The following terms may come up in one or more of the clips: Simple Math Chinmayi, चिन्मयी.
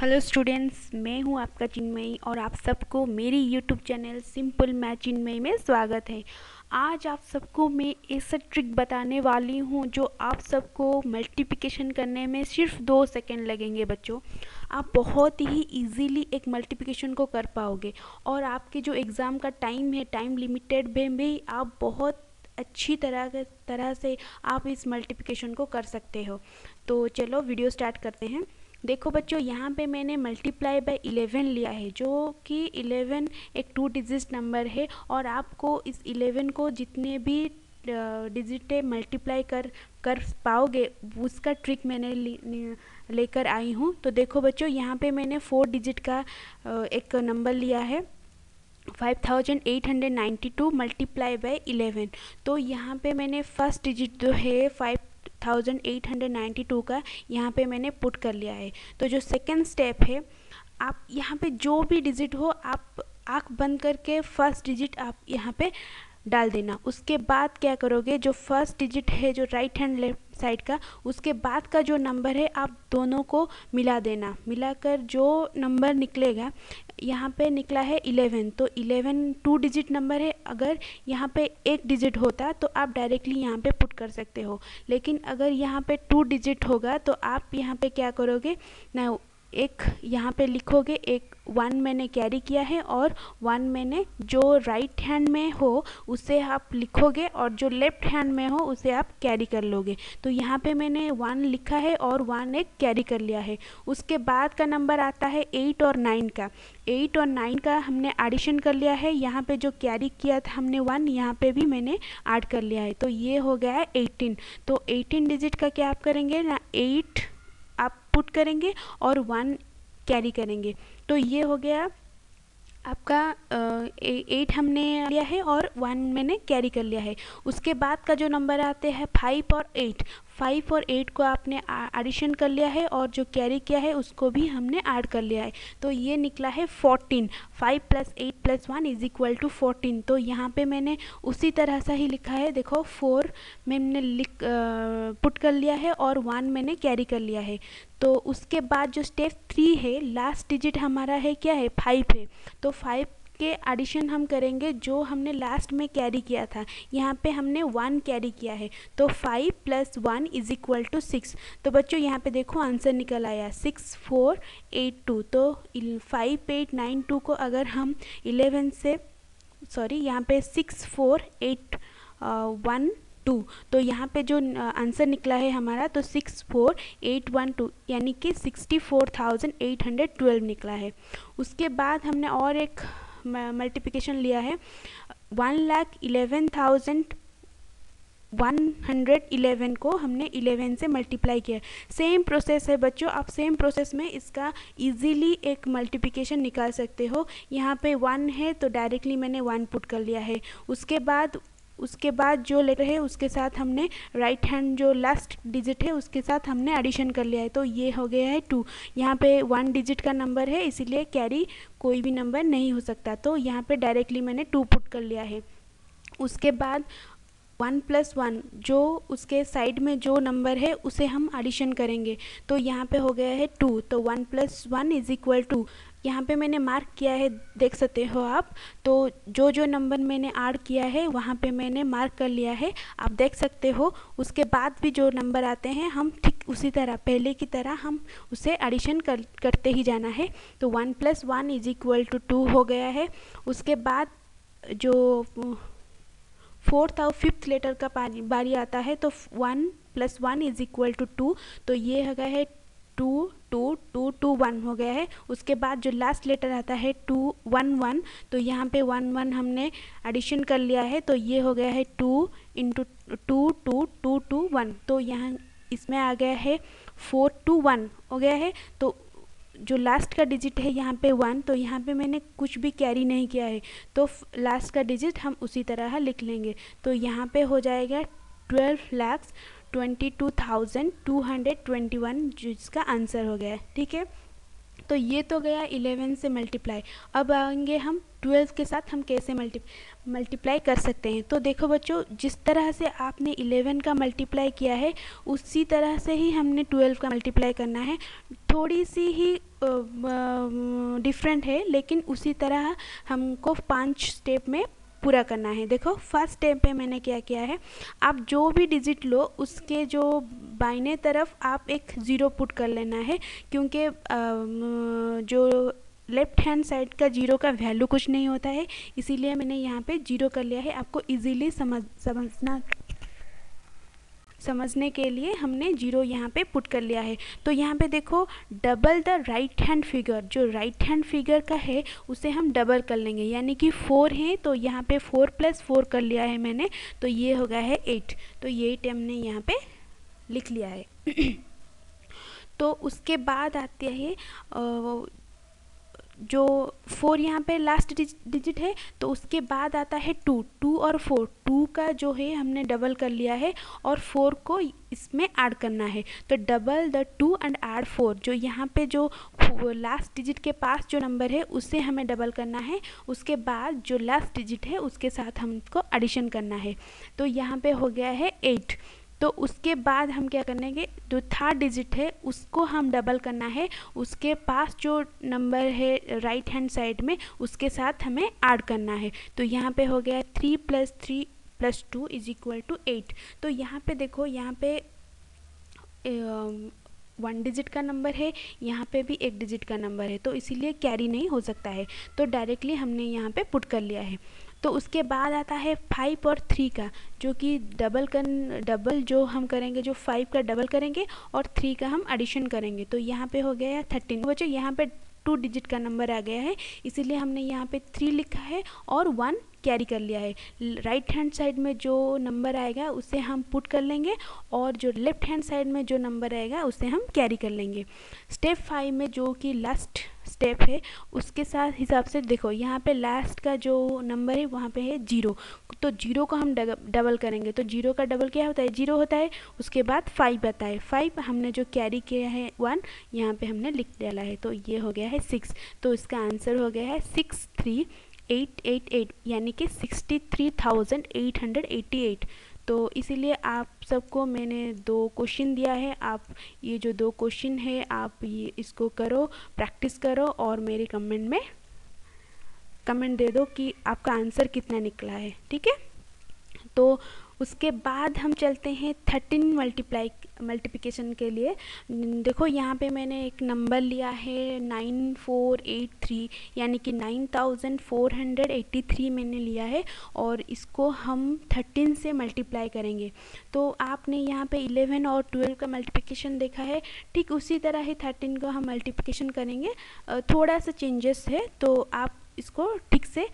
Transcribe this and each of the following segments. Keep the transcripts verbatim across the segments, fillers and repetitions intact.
Hello students, मैं हूं आपका चिन्मयी और आप सबको मेरी YouTube channel simple math चिन्मयी में स्वागत है। आज आप सबको मैं ऐसा ट्रिक बताने वाली हूं जो आप सबको मल्टीप्लिकेशन करने में सिर्फ दो सेकंड लगेंगे। बच्चों, आप बहुत ही इजीली एक मल्टीप्लिकेशन को कर पाओगे और आपके जो एग्ज़ाम का टाइम है, टाइम लिमिटेड में भी आप बहुत अच्छी तरह तरह से आप इस मल्टीप्लिकेशन को कर सकते हो। तो चलो वीडियो स्टार्ट करते हैं। देखो बच्चों, यहाँ पे मैंने मल्टीप्लाई बाय इलेवन लिया है, जो कि इलेवन एक टू डिजिट नंबर है और आपको इस इलेवन को जितने भी डिजिटें मल्टीप्लाई कर कर पाओगे उसका ट्रिक मैंने लेकर आई हूँ। तो देखो बच्चों, यहाँ पे मैंने फोर डिजिट का एक नंबर लिया है five thousand eight hundred ninety two multiply by eleven. तो यहाँ पे मैंने फर्स्ट डिजिट जो है five thousand eight hundred ninety two का यहाँ पे मैंने पुट कर लिया है। तो जो सेकेंड स्टेप है, आप यहाँ पे जो भी डिजिट हो आप आँख बंद करके फर्स्ट डिजिट आप यहाँ पे डाल देना। उसके बाद क्या करोगे, जो फर्स्ट डिजिट है जो राइट हैंड लेफ्ट साइड का, उसके बाद का जो नंबर है आप दोनों को मिला देना। मिलाकर जो नंबर निकलेगा, यहाँ पे निकला है इलेवन, तो इलेवन टू डिजिट नंबर है। अगर यहाँ पे एक डिजिट होता तो आप डायरेक्टली यहाँ पे पुट कर सकते हो, लेकिन अगर यहाँ पे टू डिजिट होगा तो आप यहाँ पे क्या करोगे ना, एक यहाँ पे लिखोगे, एक वन मैंने कैरी किया है और वन मैंने जो राइट हैंड में हो उसे आप लिखोगे और जो लेफ़्ट हैंड में हो उसे आप कैरी कर लोगे। तो यहाँ पे मैंने वन लिखा है और वन एक कैरी कर लिया है। उसके बाद का नंबर आता है एट और नाइन का। एट और नाइन का हमने एडिशन कर लिया है, यहाँ पे जो कैरी किया था हमने वन, यहाँ पे भी मैंने ऐड कर लिया है। तो ये हो गया है एटीन। तो एटीन डिजिट का क्या आप करेंगे ना, एट आप पुट करेंगे और वन कैरी करेंगे। तो ये हो गया आपका एट हमने लिया है और वन मैंने कैरी कर लिया है। उसके बाद का जो नंबर आते हैं फाइव और एट। फाइव और एट को आपने एडिशन कर लिया है और जो कैरी किया है उसको भी हमने ऐड कर लिया है। तो ये निकला है fourteen. Five plus eight plus one is equal to fourteen. तो यहाँ पे मैंने उसी तरह सा ही लिखा है। देखो, फोर मैंने लिख पुट कर लिया है और वन मैंने कैरी कर लिया है। तो उसके बाद जो स्टेप थ्री है, लास्ट डिजिट हमारा है क्या है, फाइव है। तो फाइव के एडिशन हम करेंगे जो हमने लास्ट में कैरी किया था, यहाँ पे हमने वन कैरी किया है। तो five plus one is equal to six. तो बच्चों यहाँ पे देखो आंसर निकल आया सिक्स फोर एट टू। तो फाइव एट नाइन टू को अगर हम इलेवन से सॉरी यहाँ पे six four eight one two, तो यहाँ पे जो आंसर निकला है हमारा तो six four eight one two यानी कि sixty four thousand eight hundred twelve निकला है। उसके बाद हमने और एक मल्टीप्लिकेशन लिया है one lakh eleven thousand one hundred eleven को हमने इलेवन से मल्टीप्लाई किया। सेम प्रोसेस है बच्चों, आप सेम प्रोसेस में इसका इजीली एक मल्टीप्लिकेशन निकाल सकते हो। यहाँ पे वन है तो डायरेक्टली मैंने वन पुट कर लिया है। उसके बाद उसके बाद जो लेटर है उसके साथ हमने राइट हैंड जो लास्ट डिजिट है उसके साथ हमने एडिशन कर लिया है। तो ये हो गया है टू। यहाँ पे वन डिजिट का नंबर है इसीलिए कैरी कोई भी नंबर नहीं हो सकता, तो यहाँ पे डायरेक्टली मैंने टू पुट कर लिया है। उसके बाद वन प्लस वन जो उसके साइड में जो नंबर है उसे हम एडिशन करेंगे। तो यहाँ पे हो गया है टू। तो one plus one is equal to, two पे मैंने मार्क किया है, देख सकते हो आप। तो जो जो नंबर मैंने ऐड किया है वहाँ पे मैंने मार्क कर लिया है, आप देख सकते हो। उसके बाद भी जो नंबर आते हैं हम ठीक उसी तरह पहले की तरह हम उसे एडिशन कर, करते ही जाना है। तो one plus one is equal to two two गया है। उसके बाद जो फोर्थ और फिफ्थ लेटर का बारी आता है तो one plus one is equal to two. Two ये हो गया है two two two two one हो गया है। उसके बाद जो लास्ट लेटर आता है टू वन वन, तो यहाँ पे वन वन हमने एडिशन कर लिया है। तो ये हो गया है two into two two two two one. तो यहाँ इसमें आ गया है फोर टू वन हो गया है। तो जो लास्ट का डिजिट है यहाँ पे वन, तो यहाँ पे मैंने कुछ भी कैरी नहीं किया है, तो लास्ट का डिजिट हम उसी तरह लिख लेंगे। तो यहाँ पे हो जाएगा twelve lakhs twenty two thousand two hundred twenty one, जिसका आंसर हो गया है। ठीक है, तो ये तो गया इलेवन से मल्टीप्लाई। अब आएंगे हम ट्वेल्व के साथ, हम कैसे मल्टी मल्टीप्लाई कर सकते हैं। तो देखो बच्चों, जिस तरह से आपने इलेवन का मल्टीप्लाई किया है उसी तरह से ही हमने ट्वेल्व का मल्टीप्लाई करना है। थोड़ी सी ही डिफरेंट है लेकिन उसी तरह हमको पांच स्टेप में पूरा करना है। देखो फर्स्ट स्टेप पे मैंने क्या किया है, आप जो भी डिजिट लो उसके जो बाईं तरफ आप एक ज़ीरो पुट कर लेना है, क्योंकि जो लेफ़्ट हैंड साइड का जीरो का वैल्यू कुछ नहीं होता है, इसीलिए मैंने यहाँ पे जीरो कर लिया है। आपको इजीली समझ समझना समझने के लिए हमने जीरो यहाँ पे पुट कर लिया है। तो यहाँ पे देखो double the right hand figure, जो राइट हैंड फिगर का है उसे हम डबल कर लेंगे, यानी कि फोर है तो यहाँ पे फोर प्लस फोर कर लिया है मैंने, तो ये हो गया है एट। तो ये एट हमने यहाँ पे लिख लिया है। तो उसके बाद आते हैं जो फोर यहाँ पे लास्ट डिजिट है, तो उसके बाद आता है टू, टू और फोर, टू का जो है हमने डबल कर लिया है और फोर को इसमें ऐड करना है। तो double the two and add four, जो यहाँ पे जो लास्ट डिजिट के पास जो नंबर है उसे हमें डबल करना है, उसके बाद जो लास्ट डिजिट है उसके साथ हमको एडिशन करना है। तो यहाँ पे हो गया है एट। तो उसके बाद हम क्या करेंगे, जो थर्ड डिजिट है उसको हम डबल करना है, उसके पास जो नंबर है राइट हैंड साइड में उसके साथ हमें ऐड करना है। तो यहाँ पे हो गया three plus three plus two is equal to eight. तो यहाँ पे देखो, यहाँ पे वन डिजिट का नंबर है, यहाँ पे भी एक डिजिट का नंबर है, तो इसीलिए कैरी नहीं हो सकता है, तो डायरेक्टली हमने यहाँ पे पुट कर लिया है। तो उसके बाद आता है फाइव और थ्री का, जो कि डबल कर डबल जो हम करेंगे, जो फाइव का डबल करेंगे और थ्री का हम एडिशन करेंगे। तो यहाँ पे हो गया है थर्टीन। बच्चों यहाँ पे टू डिजिट का नंबर आ गया है, इसीलिए हमने यहाँ पे थ्री लिखा है और वन कैरी कर लिया है। राइट हैंड साइड में जो नंबर आएगा उसे हम पुट कर लेंगे और जो लेफ्ट हैंड साइड में जो नंबर आएगा उसे हम कैरी कर लेंगे। स्टेप फाइव में जो कि लास्ट स्टेप है उसके साथ हिसाब से देखो, यहाँ पे लास्ट का जो नंबर है वहाँ पे है जीरो, तो जीरो को हम डबल करेंगे। तो जीरो का डबल क्या होता है, जीरो होता है। उसके बाद फाइव आता है, फाइव हमने जो कैरी किया है वन यहाँ पे हमने लिख डाला है, तो ये हो गया है सिक्स। तो इसका आंसर हो गया है six three eight eight eight, यानी कि sixty three thousand eight hundred eighty eight. तो इसीलिए आप सबको मैंने दो क्वेश्चन दिया है, आप ये जो दो क्वेश्चन है आप ये इसको करो, प्रैक्टिस करो और मेरे कमेंट में कमेंट दे दो कि आपका आंसर कितना निकला है, ठीक है। तो उसके बाद हम चलते हैं थर्टीन मल्टीप्लाई मल्टीप्लिकेशन के लिए। देखो यहाँ पे मैंने एक नंबर लिया है नाइन फोर एट थ्री, यानी कि nine thousand four hundred eighty three मैंने लिया है और इसको हम थर्टीन से मल्टीप्लाई करेंगे। तो आपने यहाँ पे इलेवन और ट्वेल्व का मल्टीप्लिकेशन देखा है, ठीक उसी तरह ही थर्टीन को हम मल्टीप्लिकेशन करेंगे। थोड़ा सा चेंजेस है तो आप इसको ठीक से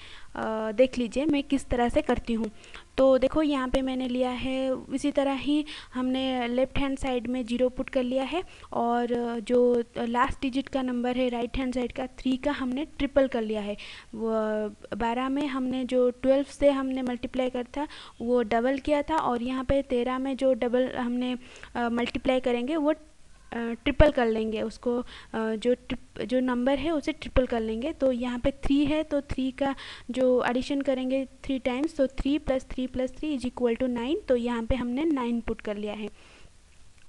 देख लीजिए मैं किस तरह से करती हूँ। तो देखो यहाँ पे मैंने लिया है, इसी तरह ही हमने लेफ़्ट हैंड साइड में जीरो पुट कर लिया है और जो लास्ट डिजिट का नंबर है राइट हैंड साइड का थ्री का हमने ट्रिपल कर लिया है। बारह में हमने जो ट्वेल्व से हमने मल्टीप्लाई कर था वो डबल किया था और यहाँ पे तेरह में जो डबल हमने मल्टीप्लाई करेंगे वो ट्रिपल कर लेंगे, उसको जो ट्रिप जो नंबर है उसे ट्रिपल कर लेंगे। तो यहाँ पे थ्री है तो थ्री का जो एडिशन करेंगे थ्री टाइम्स, तो three plus three plus three is equal to nine. तो यहाँ पे हमने नाइन पुट कर लिया है।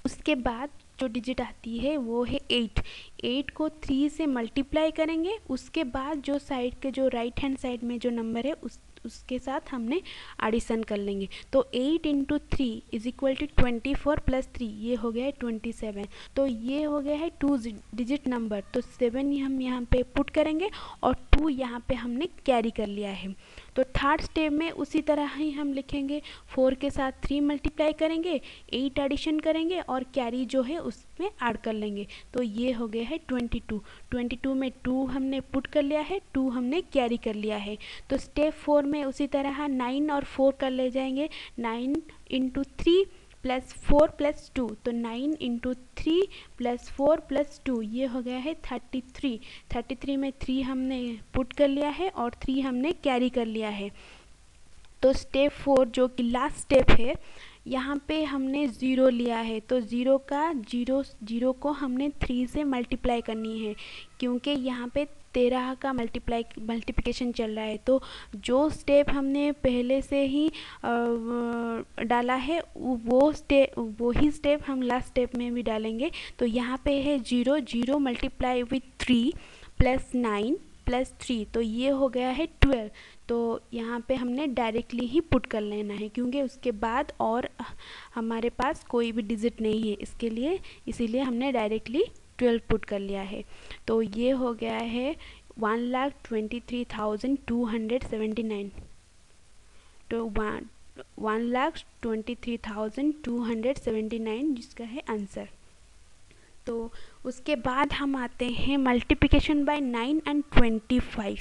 उसके बाद जो डिजिट आती है वो है एट, एट को थ्री से मल्टीप्लाई करेंगे, उसके बाद जो साइड के जो राइट हैंड साइड में जो नंबर है उस उसके साथ हमने एडिशन कर लेंगे। तो eight into three is equal to twenty four plus three, ये हो गया है ट्वेंटी सेवन। तो ये हो गया है टू डिजिट नंबर, तो सेवन हम यहाँ पे पुट करेंगे और टू यहाँ पे हमने कैरी कर लिया है। तो थर्ड स्टेप में उसी तरह ही हम लिखेंगे, फोर के साथ थ्री मल्टीप्लाई करेंगे, एट एडिशन करेंगे और कैरी जो है उसमें ऐड कर लेंगे। तो ये हो गया है ट्वेंटी टू, ट्वेंटी टू में टू हमने पुट कर लिया है, टू हमने कैरी कर लिया है। तो स्टेप फोर में उसी तरह नाइन और फोर कर ले जाएंगे, nine into three plus four plus two, तो nine into three plus four plus two ये हो गया है थर्टी थ्री। थर्टी थ्री में थ्री हमने पुट कर लिया है और थ्री हमने कैरी कर लिया है। तो स्टेप फोर जो कि लास्ट स्टेप है यहाँ पे हमने ज़ीरो लिया है तो ज़ीरो का ज़ीरो ज़ीरो को हमने थ्री से मल्टीप्लाई करनी है क्योंकि यहाँ पे तेरह का मल्टीप्लाई मल्टीप्लिकेशन चल रहा है। तो जो स्टेप हमने पहले से ही डाला है वो स्टेप वही स्टेप हम लास्ट स्टेप में भी डालेंगे। तो यहाँ पे है zero zero multiply with three plus nine plus three तो ये हो गया है ट्वेल्व। तो यहाँ पे हमने डायरेक्टली ही पुट कर लेना है क्योंकि उसके बाद और हमारे पास कोई भी डिजिट नहीं है, इसके लिए इसीलिए हमने डायरेक्टली ट्वेल्व पुट कर लिया है। तो ये हो गया है one lakh twenty three thousand two hundred seventy nine तो one one lakh twenty three thousand two hundred seventy nine जिसका है आंसर। तो उसके बाद हम आते हैं multiplication by nine and twenty five.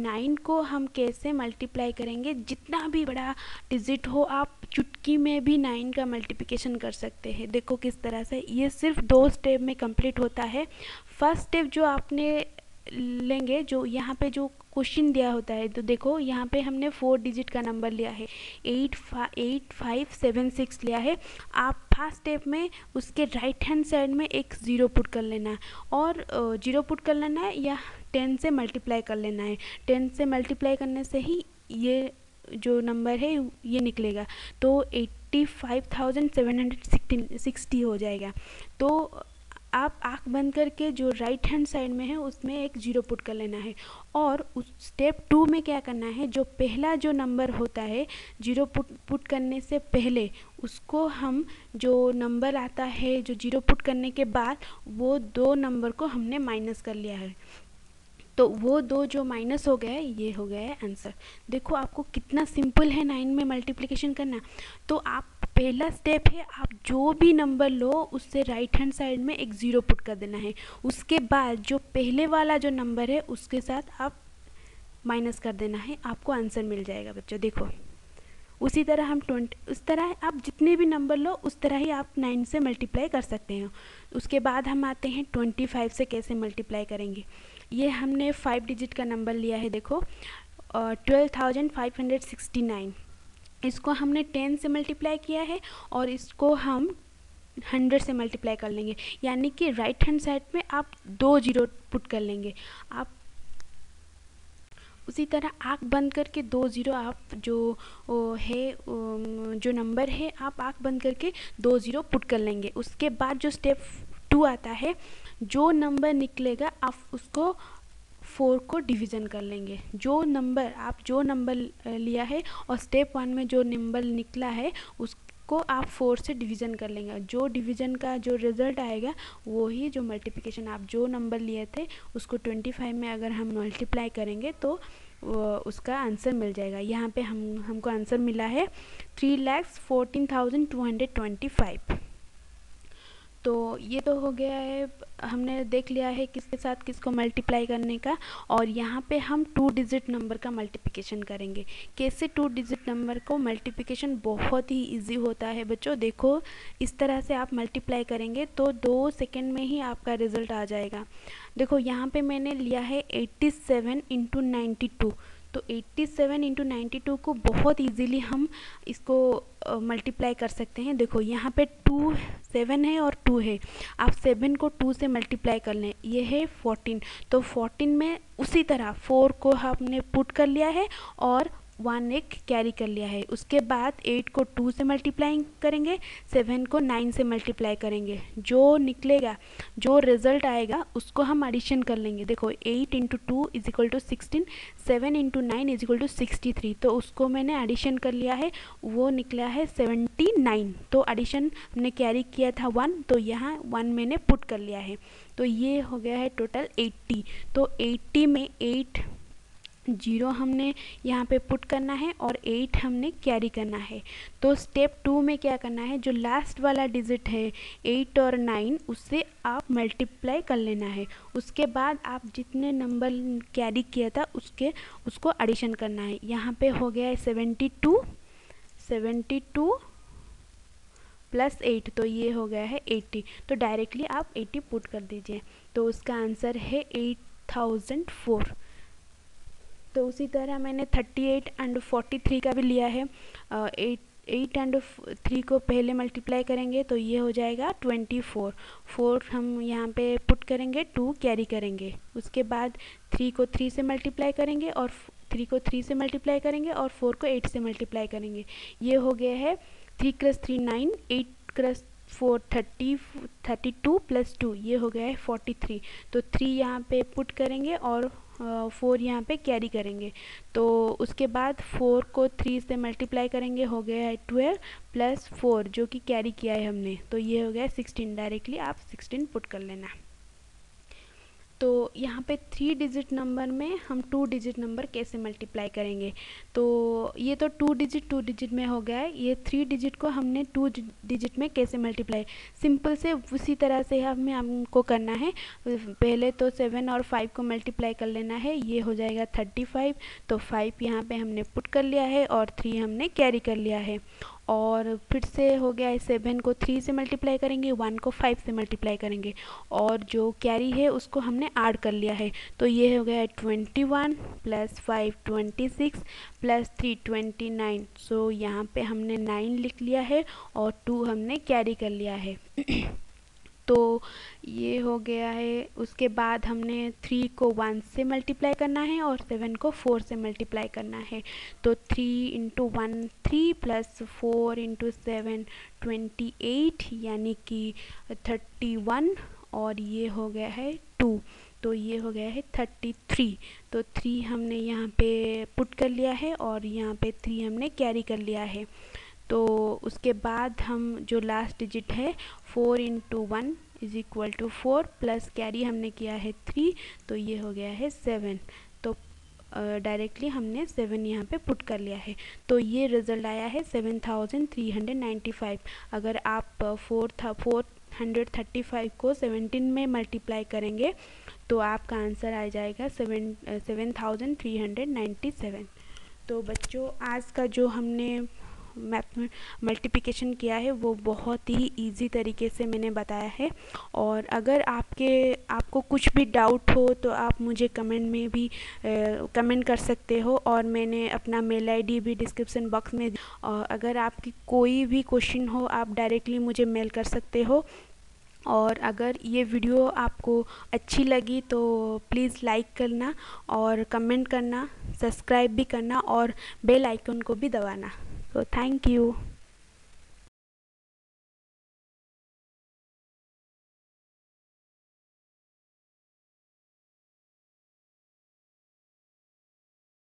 Nine को हम कैसे मल्टीप्लाई करेंगे? जितना भी बड़ा डिजिट हो आप चुटकी में भी नाइन का मल्टीप्लिकेशन कर सकते हैं। देखो किस तरह से, ये सिर्फ दो स्टेप में कंप्लीट होता है। फर्स्ट स्टेप जो आपने लेंगे, जो यहाँ पे जो क्वेश्चन दिया होता है, तो देखो यहाँ पे हमने फोर डिजिट का नंबर लिया है एट फा एट फाइव सेवन सिक्स लिया है। आप फर्स्ट स्टेप में उसके राइट हैंड साइड में एक ज़ीरो पुट कर लेना है और ज़ीरो पुट कर लेना है या टेन से मल्टीप्लाई कर लेना है। टेन से मल्टीप्लाई करने से ही ये जो नंबर है ये निकलेगा तो eighty five thousand seven hundred sixty हो जाएगा। तो आप आंख बंद करके जो राइट हैंड साइड में है उसमें एक ज़ीरो पुट कर लेना है और उस स्टेप टू में क्या करना है, जो पहला जो नंबर होता है ज़ीरो पुट पुट करने से पहले उसको हम जो नंबर आता है जो ज़ीरो पुट करने के बाद वो दो नंबर को हमने माइनस कर लिया है। तो वो दो जो माइनस हो गया है ये हो गया है आंसर। देखो आपको कितना सिंपल है नाइन में मल्टीप्लिकेशन करना। तो आप पहला स्टेप है आप जो भी नंबर लो उससे राइट हैंड साइड में एक ज़ीरो पुट कर देना है, उसके बाद जो पहले वाला जो नंबर है उसके साथ आप माइनस कर देना है, आपको आंसर मिल जाएगा। बच्चों देखो उसी तरह हम ट्वेंटी उस तरह आप जितने भी नंबर लो उस तरह ही आप नाइन से मल्टीप्लाई कर सकते हैं। उसके बाद हम आते हैं ट्वेंटी फाइव से कैसे मल्टीप्लाई करेंगे। ये हमने फाइव डिजिट का नंबर लिया है, देखो twelve thousand five hundred sixty nine इसको हमने टेन से मल्टीप्लाई किया है और इसको हम हंड्रेड से मल्टीप्लाई कर लेंगे यानी कि राइट हैंड साइड में आप दो जीरो पुट कर लेंगे। आप उसी तरह आंख बंद करके दो ज़ीरो आप जो ओ, है ओ, जो नंबर है आप आंख बंद करके दो ज़ीरो पुट कर लेंगे। उसके बाद जो स्टेप टू आता है जो नंबर निकलेगा आप उसको फोर को डिवीज़न कर लेंगे। जो नंबर आप जो नंबर लिया है और स्टेप वन में जो नंबर निकला है उसको आप फोर से डिवीज़न कर लेंगे। जो डिवीज़न का जो रिज़ल्ट आएगा वो ही जो मल्टीप्लिकेशन आप जो नंबर लिए थे उसको ट्वेंटी फाइव में अगर हम मल्टीप्लाई करेंगे तो उसका आंसर मिल जाएगा। यहाँ पे हम हमको आंसर मिला है three lakhs fourteen thousand two hundred twenty five. तो ये तो हो गया है, हमने देख लिया है किसके साथ किसको मल्टीप्लाई करने का। और यहाँ पे हम टू डिजिट नंबर का मल्टीप्लिकेशन करेंगे। कैसे टू डिजिट नंबर को मल्टीप्लिकेशन बहुत ही इजी होता है बच्चों। देखो इस तरह से आप मल्टीप्लाई करेंगे तो दो सेकंड में ही आपका रिज़ल्ट आ जाएगा। देखो यहाँ पे मैंने लिया है eighty seven into ninety two तो eighty seven into ninety two को बहुत इजीली हम इसको मल्टीप्लाई कर सकते हैं। देखो यहाँ पे टू सेवन है और टू है, आप सेवन को टू से मल्टीप्लाई कर लें, ये है फोर्टीन। तो फोर्टीन में उसी तरह फोर को हमने पुट कर लिया है और वन एक कैरी कर लिया है। उसके बाद एट को टू से मल्टीप्लाई करेंगे, सेवन को नाइन से मल्टीप्लाई करेंगे, जो निकलेगा जो रिज़ल्ट आएगा उसको हम एडिशन कर लेंगे। देखो eight into two is equal to sixteen, seven into nine is equal to sixty three तो उसको मैंने एडिशन कर लिया है, वो निकला है सेवेंटी नाइन। तो एडिशन हमने कैरी किया था वन तो यहाँ वन मैंने पुट कर लिया है। तो ये हो गया है टोटल एट्टी। तो एट्टी में एट जीरो हमने यहाँ पे पुट करना है और एट हमने कैरी करना है। तो स्टेप टू में क्या करना है, जो लास्ट वाला डिजिट है एट और नाइन उससे आप मल्टीप्लाई कर लेना है। उसके बाद आप जितने नंबर कैरी किया था उसके उसको एडिशन करना है। यहाँ पे हो गया है seventy two seventy two plus eight तो ये हो गया है एट्टी। तो डायरेक्टली आप एट्टी पुट कर दीजिए तो उसका आंसर है एट थाउजेंड फोर। तो उसी तरह मैंने thirty eight and forty three का भी लिया है, एट एट एंड थ्री को पहले मल्टीप्लाई करेंगे तो ये हो जाएगा ट्वेंटी फोर फोर हम यहाँ पे पुट करेंगे, टू कैरी करेंगे, उसके बाद थ्री को थ्री से मल्टीप्लाई करेंगे और थ्री को थ्री से मल्टीप्लाई करेंगे और फोर को एट से मल्टीप्लाई करेंगे। ये हो गया है three cross three nine, eight cross four thirty, thirty two plus two ये हो गया है फोर्टी थ्री। तो थ्री यहाँ पे पुट करेंगे और फोर यहाँ पे कैरी करेंगे, तो उसके बाद फोर को थ्री से मल्टीप्लाई करेंगे, हो गया है ट्वेल्व प्लस फोर जो कि कैरी किया है हमने, तो ये हो गया सिक्सटीन। डायरेक्टली आप सिक्सटीन पुट कर लेना। तो यहाँ पे थ्री डिजिट नंबर में हम टू डिजिट नंबर कैसे मल्टीप्लाई करेंगे, तो ये तो टू डिजिट टू डिजिट में हो गया है, ये थ्री डिजिट को हमने टू डिजिट में कैसे मल्टीप्लाई, सिंपल से उसी तरह से हमें हमको करना है। पहले तो सेवन और फाइव को मल्टीप्लाई कर लेना है, ये हो जाएगा थर्टी फाइव। तो फाइव यहाँ पे हमने पुट कर लिया है और थ्री हमने कैरी कर लिया है, और फिर से हो गया है सेवन को थ्री से मल्टीप्लाई करेंगे, वन को फाइव से मल्टीप्लाई करेंगे और जो कैरी है उसको हमने ऐड कर लिया है। तो ये हो गया है twenty one plus five twenty six plus three twenty nine. So यहाँ पे हमने नाइन लिख लिया है और टू हमने कैरी कर लिया है। तो ये हो गया है, उसके बाद हमने थ्री को वन से मल्टीप्लाई करना है और सेवन को फोर से मल्टीप्लाई करना है। तो three into one three plus four into seven twenty eight यानी कि थर्टी वन और ये हो गया है टू, तो ये हो गया है थर्टी थ्री। तो थ्री हमने यहाँ पे पुट कर लिया है और यहाँ पे थ्री हमने कैरी कर लिया है। तो उसके बाद हम जो लास्ट डिजिट है four into one is equal to four plus carry हमने किया है थ्री, तो ये हो गया है सेवन। तो डायरेक्टली uh, हमने सेवन यहाँ पे पुट कर लिया है। तो ये रिज़ल्ट आया है seven thousand three hundred ninety five. अगर आप फोर था फोर हंड्रेड थर्टी फाइव को सेवनटीन में मल्टीप्लाई करेंगे तो आपका आंसर आ जाएगा seven seven thousand three hundred ninety seven. तो बच्चों, आज का जो हमने मैथ में मल्टीप्लिकेशन किया है वो बहुत ही इजी तरीके से मैंने बताया है। और अगर आपके आपको कुछ भी डाउट हो तो आप मुझे कमेंट में भी कमेंट कर सकते हो, और मैंने अपना मेल आईडी भी डिस्क्रिप्शन बॉक्स में, और अगर आपकी कोई भी क्वेश्चन हो आप डायरेक्टली मुझे मेल कर सकते हो। और अगर ये वीडियो आपको अच्छी लगी तो प्लीज़ लाइक करना और कमेंट करना, सब्सक्राइब भी करना और बेल आइकन को भी दबाना। So thank you.